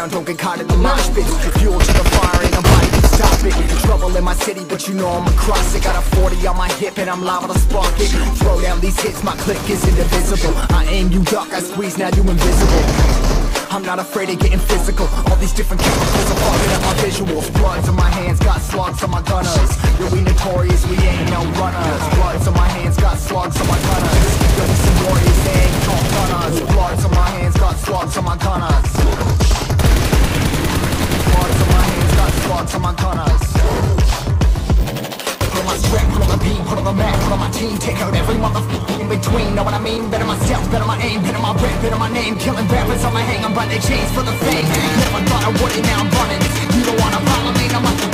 ground, don't get caught in the mosh pit. Fuel to the fire, ain't nobody can stop it. Trouble in my city, but you know I'm across it. Got a 40 on my hip and I'm liable to spark it. Throw down these hits, my click is indivisible. I aim, you duck, I squeeze, now you invisible. I'm not afraid of getting physical. All these different chemicals are fucking up my visuals. Bloods on my hands, got slugs on my gunners. Yo, we notorious, we ain't no runners. Bloods on my hands, got slugs on my gunners. Yo, we some warriors, they ain't no gunners. Bloods on my hands, got slugs on my gunners. Bloods on my hands, got slugs on my gunners. Put on my strap, put on the beat, put on the map, put on my team. Take out every motherfucker in between, know what I mean? Better myself, better my aim, better my rap, better my name. Killing rappers on my hang, I'm by their chains for the fame. Never thought I wouldn't, now I'm running. You don't wanna follow me, I'm like